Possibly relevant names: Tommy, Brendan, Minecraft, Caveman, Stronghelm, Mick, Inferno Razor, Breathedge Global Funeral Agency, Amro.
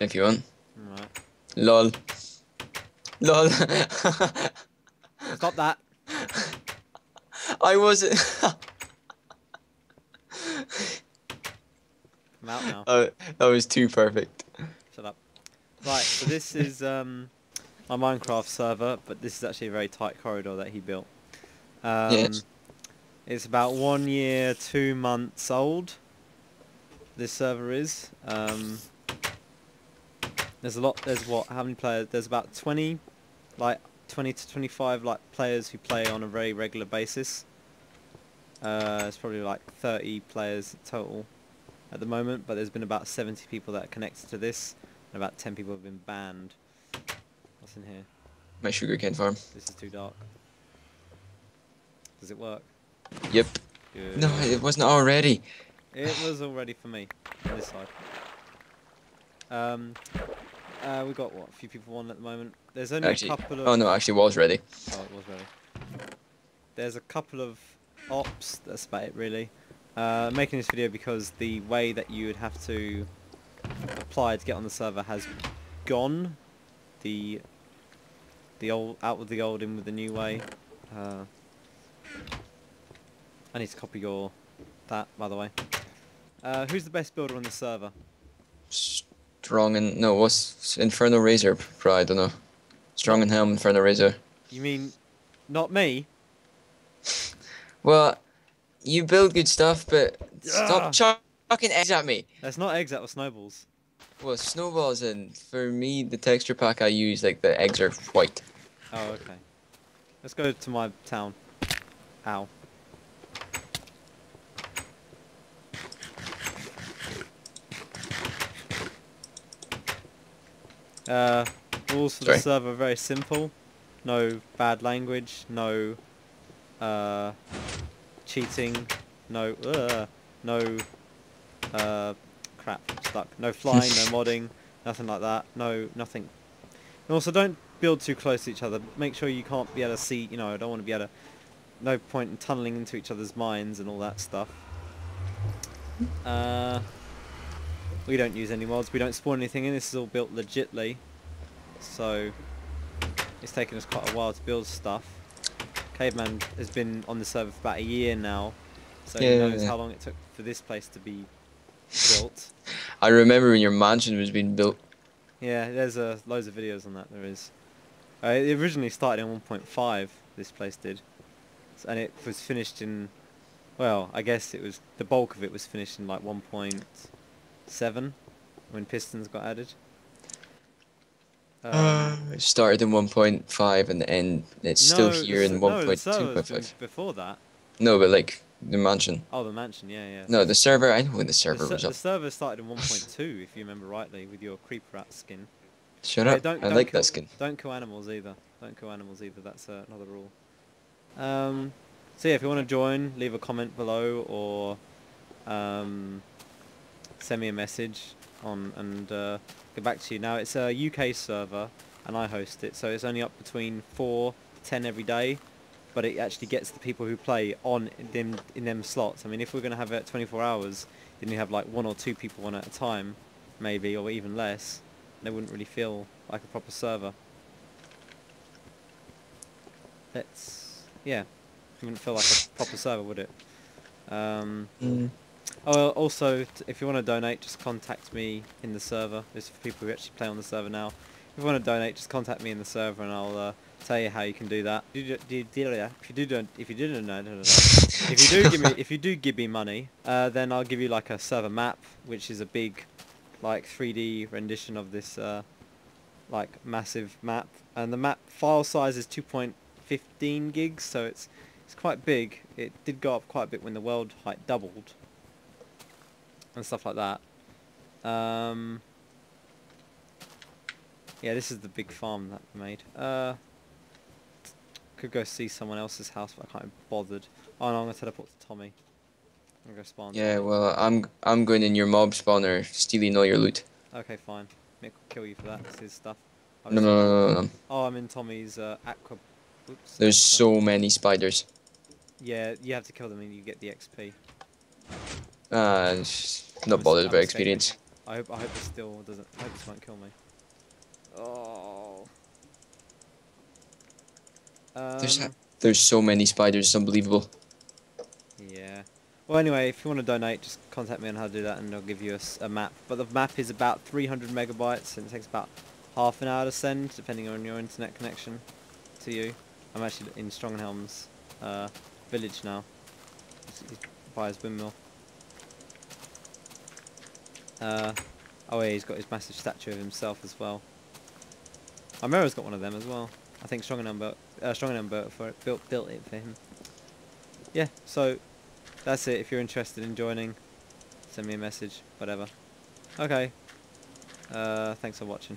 If you want. Right. Lol. Lol. Stop that. I wasn't. I'm out now. Oh, that was too perfect. Shut up. Right, so this is my Minecraft server, but this is actually a very tight corridor that he built. Yes. It's about 1 year, 2 months old, this server is. There's a lot, there's what, how many players? There's about 20 to 25 like players who play on a very regular basis. It's probably like 30 players total at the moment, but there's been about 70 people that are connected to this, and about 10 people have been banned. What's in here? My sugarcane farm. This is too dark. Does it work? Yep. Good. No, it wasn't already. It was already for me on this side. We've got what, a few people on at the moment. There's only actually, a couple of. Oh no, actually, was ready. Oh, it was ready. There's a couple of ops. That's about it, really. Making this video because the way that you would have to apply to get on the server has gone. The old out with the old, in with the new way. I need to copy your that, by the way. Who's the best builder on the server? Strong and no, what's Inferno Razor? Probably, I don't know. Stronghelm, Inferno Razor. You mean not me? Well, you build good stuff, but stop chucking eggs at me. That's not eggs, that was snowballs. Well, snowballs, and for me, the texture pack I use, like the eggs are white. Oh, okay. Let's go to my town. Ow. Rules for the server are very simple. No bad language, no cheating, no crap, I'm stuck. No flying, no modding, nothing like that. No, nothing. And also, don't build too close to each other. Make sure you can't be able to see. You know, I don't want to be able to. No point in tunneling into each other's minds and all that stuff. We don't use any mods, we don't spawn anything in, this is all built legitly. So, it's taken us quite a while to build stuff. Caveman has been on the server for about 1 year now, so yeah, he knows how long it took for this place to be built. I remember when your mansion was being built. Yeah, there's loads of videos on that, there is. It originally started in 1.5, this place did. And it was finished in, well, I guess it was, the bulk of it was finished in like 1.7 when pistons got added. It started in 1.5 and it's still here in 1.2.5. No, before that. No, but like the mansion. Oh, the mansion, yeah, yeah. No, the server. I know when the server was up. The server started in 1.2, if you remember rightly, with your creep rat skin. Shut up! I like that skin. Don't kill animals either. Don't kill animals either. That's another rule. So yeah, if you want to join, leave a comment below or. Send me a message on and get back to you. Now it's a UK server and I host it, so it's only up between 4 to 10 every day, but it actually gets the people who play on in them slots. I mean, if we're going to have it at 24 hours, then you have like 1 or 2 people on at a time, maybe, or even less. They wouldn't really feel like a proper server. It wouldn't feel like a proper server, would it? Oh, also, if you want to donate, just contact me in the server. This is for people who actually play on the server now. If you want to donate, just contact me in the server, and I'll tell you how you can do that. If you do give me money, then I'll give you like a server map, which is a big, like 3D rendition of this, like massive map. And the map file size is 2.15 gigs, so it's quite big. It did go up quite a bit when the world height doubled. And stuff like that. Yeah, this is the big farm that we made. Could go see someone else's house, but I can't be bothered. Oh no, I'm gonna teleport to Tommy. I'm gonna go spawn. Yeah, well, I'm going in your mob spawner, stealing all your loot. Okay, fine. Mick will kill you for that. That's his stuff. No. Oh, I'm in Tommy's aqua. Oops. There's so many spiders. Yeah, you have to kill them and you get the XP. Not bothered about experience. I hope this still doesn't. I hope this won't kill me. Oh. There's so many spiders. It's unbelievable. Yeah. Well, anyway, if you want to donate, just contact me on how to do that, and I'll give you a map. But the map is about 300 megabytes, and it takes about half an hour to send, depending on your internet connection. To you, I'm actually in Stronghelm's village now. He's by his windmill. Oh yeah, he's got his massive statue of himself as well. Amro's got one of them as well. I think Stronghelm built it for him. Yeah, so that's it. If you're interested in joining, send me a message, whatever. Okay. Thanks for watching.